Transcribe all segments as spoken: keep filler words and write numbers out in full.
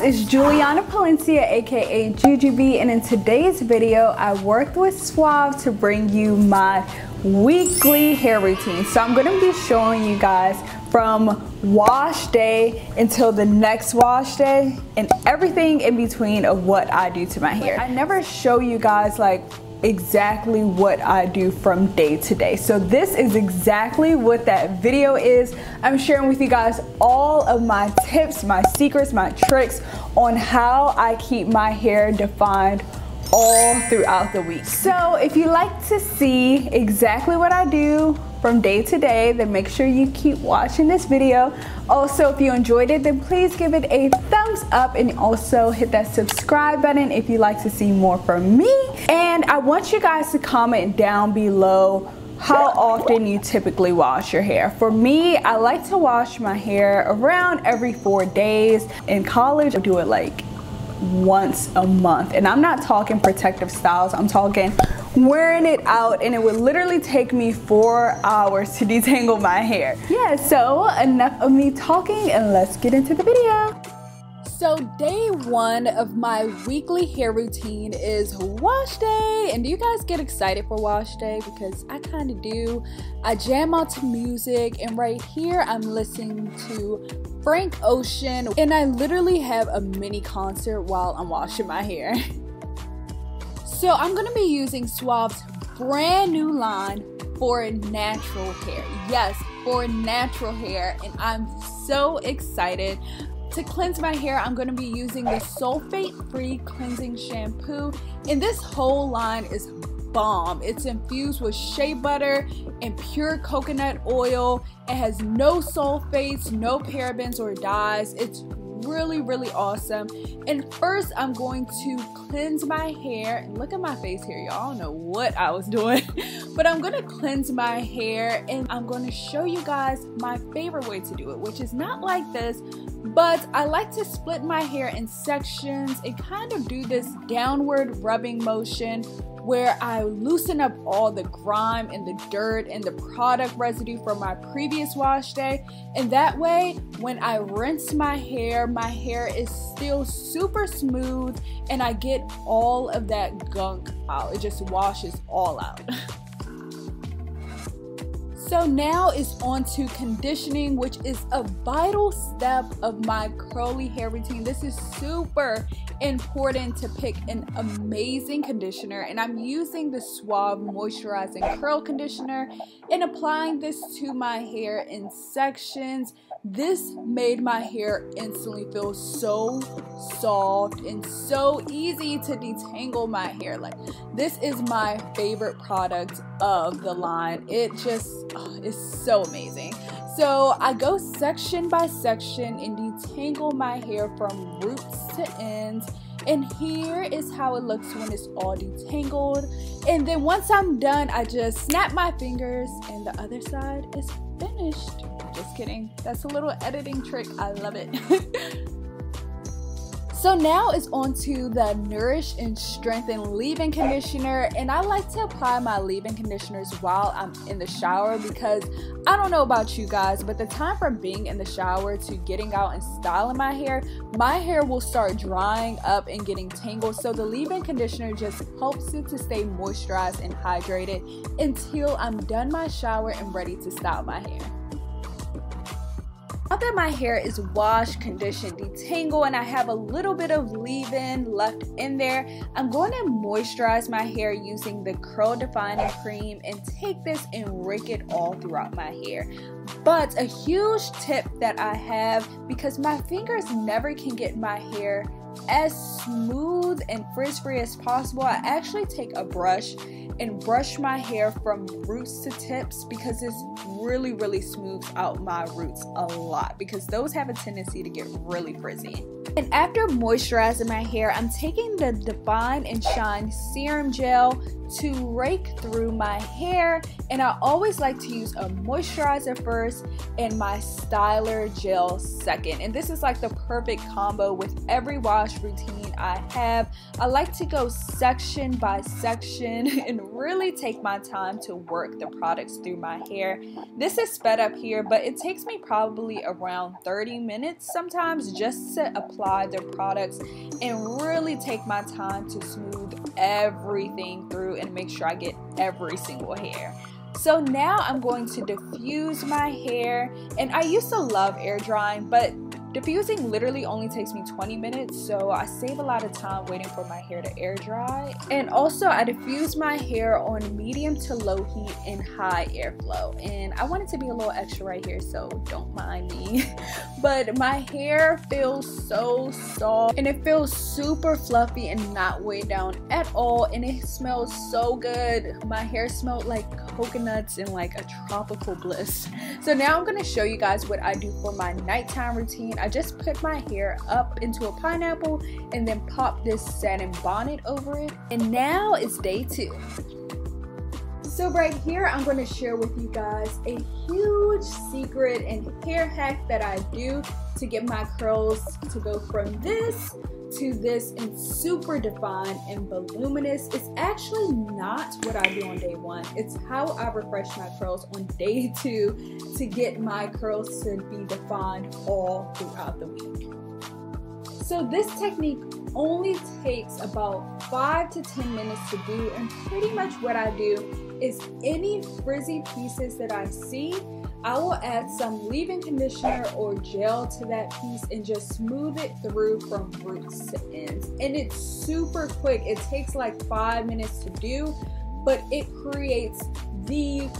guys, it's Juliana Palencia, aka Jujubee, and in today's video I worked with Suave to bring you my weekly hair routine. So I'm gonna be showing you guys from wash day until the next wash day and everything in between of what I do to my hair. I never show you guys like exactly what I do from day to day. So this is exactly what that video is. I'm sharing with you guys all of my tips, my secrets, my tricks on how I keep my hair defined all throughout the week. So if you like to see exactly what I do from day to day, then make sure you keep watching this video. Also, if you enjoyed it, then please give it a thumbs up and also hit that subscribe button if you like to see more from me. And I want you guys to comment down below how often you typically wash your hair. For me, I like to wash my hair around every four days. In college, I do it like once a month, and I'm not talking protective styles, I'm talking wearing it out, and it would literally take me four hours to detangle my hair. Yeah, so enough of me talking and let's get into the video. So day one of my weekly hair routine is wash day. And do you guys get excited for wash day? Because I kind of do. I jam out to music, and right here I'm listening to Frank Ocean, and I literally have a mini concert while I'm washing my hair. So I'm gonna be using Suave's brand new line for natural hair. Yes, for natural hair, and I'm so excited. To cleanse my hair, I'm going to be using the sulfate-free cleansing shampoo, and this whole line is bomb. It's infused with shea butter and pure coconut oil. It has no sulfates, no parabens or dyes. It's really, really awesome. And first, I'm going to cleanse my hair. Look at my face here, y'all. I don't know what I was doing, but I'm going to cleanse my hair, and I'm going to show you guys my favorite way to do it, which is not like this. But I like to split my hair in sections and kind of do this downward rubbing motion where I loosen up all the grime and the dirt and the product residue from my previous wash day. And that way, when I rinse my hair, my hair is still super smooth and I get all of that gunk out. It just washes all out. So now it's on to conditioning, which is a vital step of my curly hair routine. This is super important to pick an amazing conditioner, and I'm using the Suave Moisturizing Curl Conditioner and applying this to my hair in sections. This made my hair instantly feel so soft and so easy to detangle my hair. Like, this is my favorite product of the line. It just oh, is so amazing. So I go section by section and detangle my hair from roots to ends. And here is how it looks when it's all detangled. And then once I'm done, I just snap my fingers and the other side is finished. Just kidding. That's a little editing trick. I love it. So now it's on to the Nourish and Strengthen leave-in conditioner, and I like to apply my leave-in conditioners while I'm in the shower because I don't know about you guys, but the time from being in the shower to getting out and styling my hair, my hair will start drying up and getting tangled. So the leave-in conditioner just helps it to stay moisturized and hydrated until I'm done my shower and ready to style my hair. Now that my hair is washed, conditioned, detangled, and I have a little bit of leave-in left in there, I'm going to moisturize my hair using the Curl Defining Cream and take this and rake it all throughout my hair. But a huge tip that I have, because my fingers never can get my hair as smooth and frizz-free as possible, I actually take a brush and brush my hair from roots to tips because this really, really smooths out my roots a lot because those have a tendency to get really frizzy. And after moisturizing my hair, I'm taking the Define and Shine Serum Gel to rake through my hair, and I always like to use a moisturizer first and my styler gel second. And this is like the perfect combo with every wash eyelash routine I have. I like to go section by section and really take my time to work the products through my hair. This is sped up here, but it takes me probably around thirty minutes sometimes just to apply the products and really take my time to smooth everything through and make sure I get every single hair. So now I'm going to diffuse my hair, and I used to love air drying, but diffusing literally only takes me twenty minutes, so I save a lot of time waiting for my hair to air dry. And also I diffuse my hair on medium to low heat and high airflow, and I want it to be a little extra right here, so don't mind me. But my hair feels so soft, and it feels super fluffy and not weighed down at all, and it smells so good. My hair smelled like coconuts and like a tropical bliss. So now I'm going to show you guys what I do for my nighttime routine. I just put my hair up into a pineapple and then pop this satin bonnet over it. And now it's day two. So right here, I'm going to share with you guys a huge secret and hair hack that I do to get my curls to go from this to this and super defined and voluminous. It's actually not what I do on day one. It's how I refresh my curls on day two to get my curls to be defined all throughout the week. So this technique only takes about five to ten minutes to do, and pretty much what I do is any frizzy pieces that I see, I will add some leave-in conditioner or gel to that piece and just smooth it through from roots to ends. And it's super quick. It takes like five minutes to do, but it creates the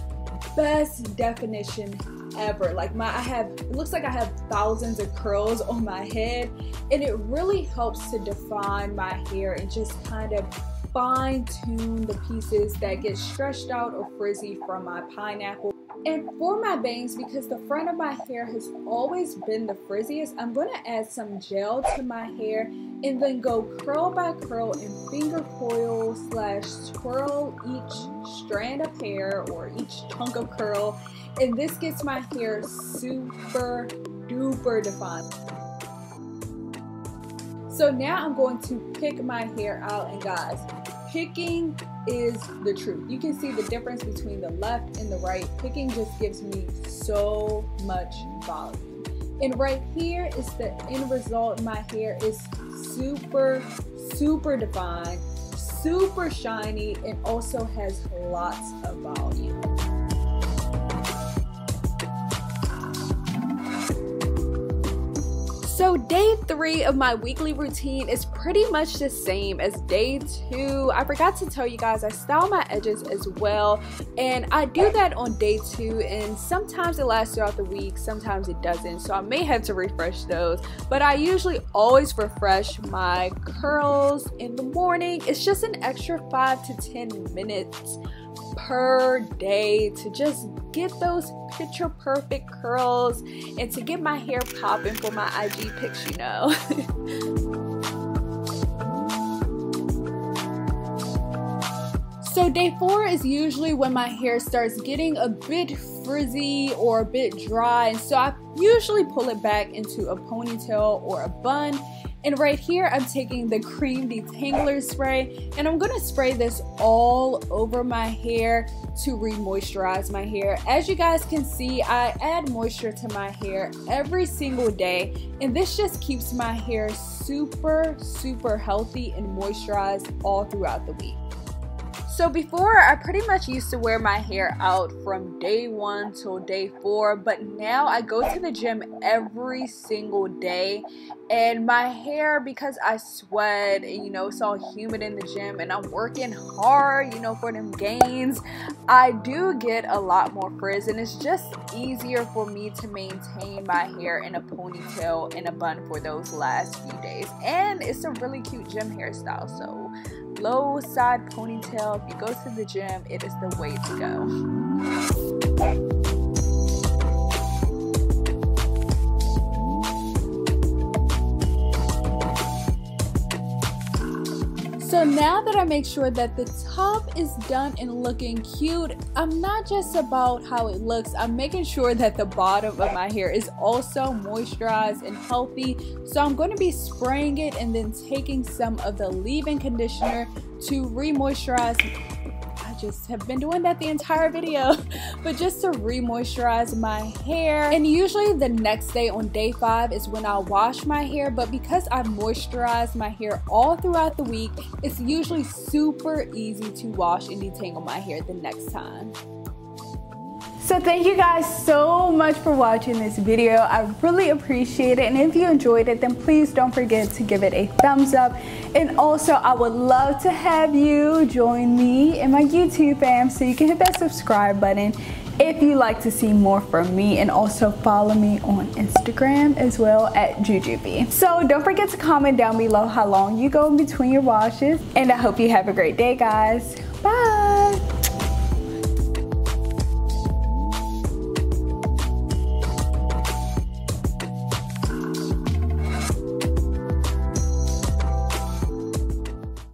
best definition ever. Like my, I have, it looks like I have thousands of curls on my head, and it really helps to define my hair and just kind of fine-tune the pieces that get stretched out or frizzy from my pineapple. And for my bangs, because the front of my hair has always been the frizziest, I'm going to add some gel to my hair and then go curl by curl and finger coil slash twirl each strand of hair or each chunk of curl. And this gets my hair super duper defined. So now I'm going to pick my hair out, and guys, picking is the truth. You can see the difference between the left and the right. Picking just gives me so much volume. And right here is the end result. My hair is super, super defined, super shiny, and also has lots of volume. So day three of my weekly routine is pretty much the same as day two. I forgot to tell you guys, I style my edges as well, and I do that on day two, and sometimes it lasts throughout the week, sometimes it doesn't, so I may have to refresh those, but I usually always refresh my curls in the morning. It's just an extra five to ten minutes per day to just get those picture perfect curls and to get my hair popping for my I G pics, you know. So day four is usually when my hair starts getting a bit frizzy or a bit dry, and so I usually pull it back into a ponytail or a bun. And right here, I'm taking the cream detangler spray, and I'm gonna spray this all over my hair to re-moisturize my hair. As you guys can see, I add moisture to my hair every single day, and this just keeps my hair super, super healthy and moisturized all throughout the week. So before, I pretty much used to wear my hair out from day one till day four, but now I go to the gym every single day, and my hair, because I sweat and, you know, it's all humid in the gym and I'm working hard, you know, for them gains, I do get a lot more frizz, and it's just easier for me to maintain my hair in a ponytail and a bun for those last few days. And it's a really cute gym hairstyle, so low side ponytail, if you go to the gym, it is the way to go. So So now that I make sure that the top is done and looking cute, I'm not just about how it looks, I'm making sure that the bottom of my hair is also moisturized and healthy. So I'm going to be spraying it and then taking some of the leave-in conditioner to re-moisturize. I just have been doing that the entire video but just to re-moisturize my hair. And usually the next day on day five is when I wash my hair, but because I've moisturized my hair all throughout the week, it's usually super easy to wash and detangle my hair the next time. So thank you guys so much for watching this video. I really appreciate it, and if you enjoyed it, then please don't forget to give it a thumbs up. And also, I would love to have you join me in my YouTube fam, so you can hit that subscribe button if you like to see more from me, and also follow me on Instagram as well at Jujubee. So don't forget to comment down below how long you go in between your washes, and I hope you have a great day, guys. Bye!